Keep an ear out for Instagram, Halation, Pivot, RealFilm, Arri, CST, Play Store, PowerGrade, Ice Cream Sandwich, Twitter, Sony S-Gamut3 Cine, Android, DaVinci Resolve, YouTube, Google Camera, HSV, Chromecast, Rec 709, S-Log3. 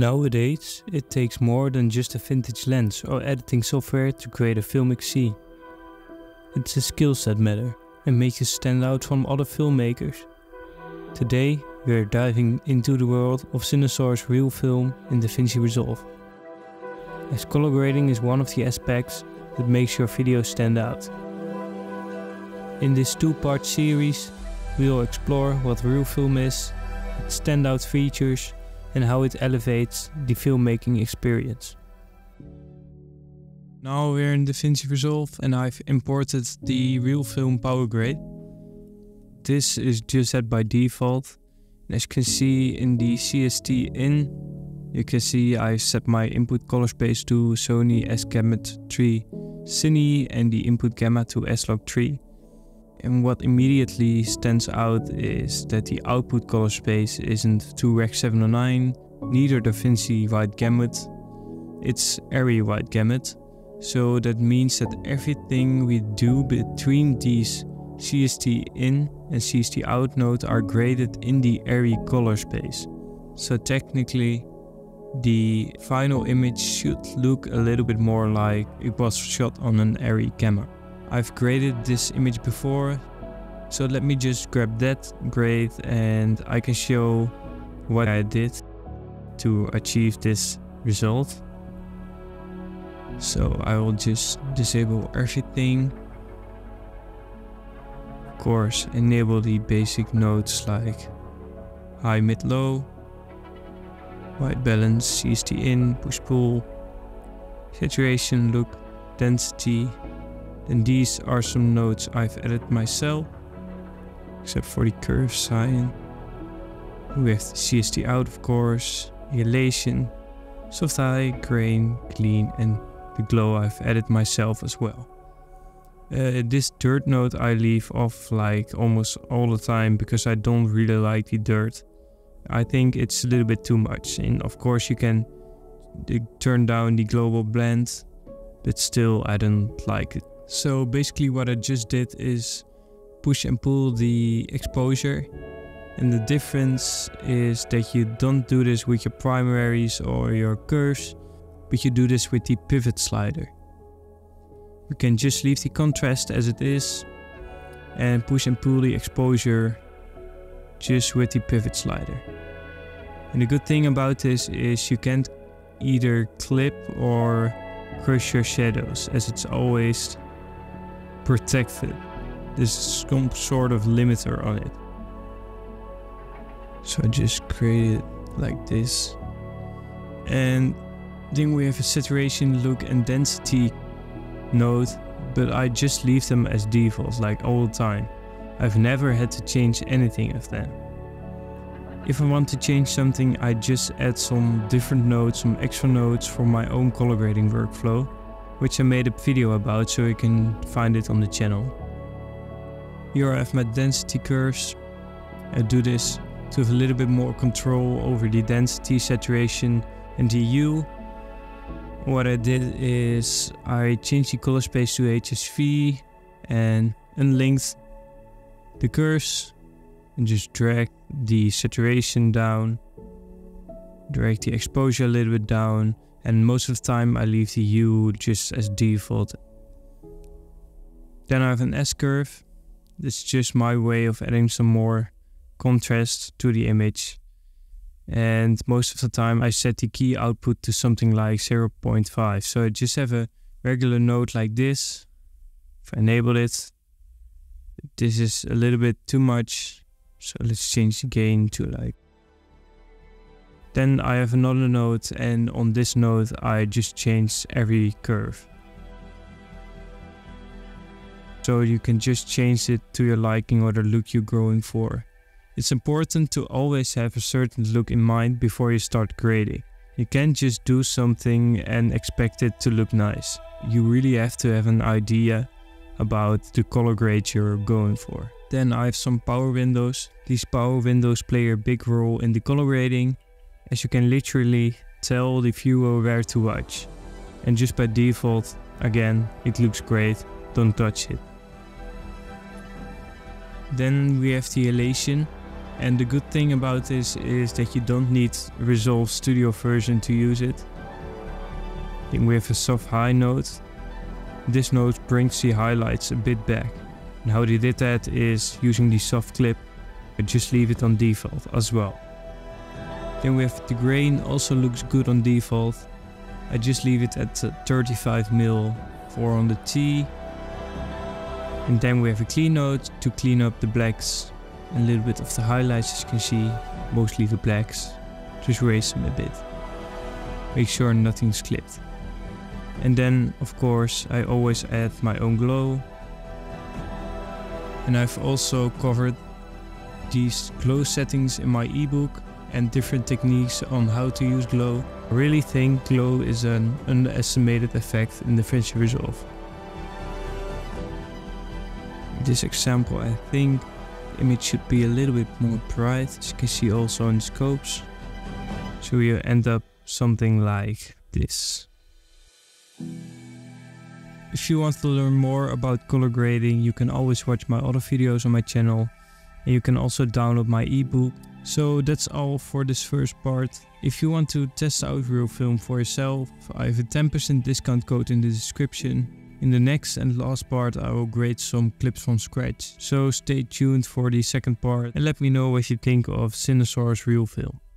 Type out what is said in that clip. Nowadays, it takes more than just a vintage lens or editing software to create a filmic scene. It's the skills that matter and make you stand out from other filmmakers. Today, we are diving into the world of CineSource RealFilm in DaVinci Resolve, as color grading is one of the aspects that makes your video stand out. In this two-part series, we will explore what RealFilm is, its standout features, and how it elevates the filmmaking experience. Now we're in DaVinci Resolve and I've imported the RealFilm PowerGrade. This is just set by default. And as you can see in the CST in, you can see I set my input color space to Sony S-Gamut3 Cine and the input gamma to S-Log3. And what immediately stands out is that the output color space isn't to Rec 709, neither DaVinci White Gamut, it's Arri White Gamut. So that means that everything we do between these CST in and CST out nodes are graded in the Arri color space. So technically, the final image should look a little bit more like it was shot on an Arri camera. I've graded this image before, so let me just grab that grade and I can show what I did to achieve this result. So I will just disable everything. Of course, enable the basic nodes like high, mid, low, white balance, CST in, push pull, saturation, look, density. And these are some nodes I've added myself, except for the curve sign. We have the CST out, of course, Halation, soft high, grain, clean, and the glow I've added myself as well. This dirt node I leave off like almost all the time because I don't really like the dirt. I think it's a little bit too much, and of course you can turn down the global blend, but still I don't like it. So basically what I just did is push and pull the exposure, and the difference is that you don't do this with your primaries or your curves, but you do this with the pivot slider. You can just leave the contrast as it is and push and pull the exposure just with the pivot slider. And the good thing about this is you can't either clip or crush your shadows, as it's always protected. There's some sort of limiter on it. So I just create it like this. And then we have a saturation, look, and density node, but I just leave them as default, like all the time. I've never had to change anything of them. If I want to change something, I just add some different nodes, some extra nodes for my own color grading workflow, which I made a video about, so you can find it on the channel. Here I have my density curves. I do this to have a little bit more control over the density, saturation and the hue. What I did is I changed the color space to HSV and unlinked the curves. And just drag the saturation down, drag the exposure a little bit down, and most of the time I leave the hue just as default. Then I have an S-curve. It's just my way of adding some more contrast to the image. And most of the time I set the key output to something like 0.5. So I just have a regular node like this. If I enable it, this is a little bit too much. So let's change the gain to like. Then I have another node, and on this node I just change every curve. So you can just change it to your liking or the look you're going for. It's important to always have a certain look in mind before you start grading. You can't just do something and expect it to look nice. You really have to have an idea about the color grade you're going for. Then I have some power windows. These power windows play a big role in the color grading, as you can literally tell the viewer where to watch. And just by default, again, it looks great, don't touch it. Then we have the Halation. And the good thing about this is that you don't need Resolve Studio version to use it. I think we have a soft high note. This note brings the highlights a bit back. And how they did that is using the soft clip, but just leave it on default as well. Then we have the grain, also looks good on default. I just leave it at 35mm for on the T. And then we have a clean note to clean up the blacks, and a little bit of the highlights, as you can see, mostly the blacks. Just raise them a bit. Make sure nothing's clipped. And then, of course, I always add my own glow. And I've also covered these glow settings in my ebook and different techniques on how to use glow. I really think glow is an underestimated effect in DaVinci Resolve. In this example, I think the image should be a little bit more bright, as you can see also in the scopes. So you end up something like this. If you want to learn more about color grading, you can always watch my other videos on my channel, and you can also download my ebook. So that's all for this first part. If you want to test out RealFilm for yourself, I have a 10% discount code in the description. In the next and last part, I will grade some clips from scratch. So stay tuned for the second part and let me know what you think of CineSource RealFilm.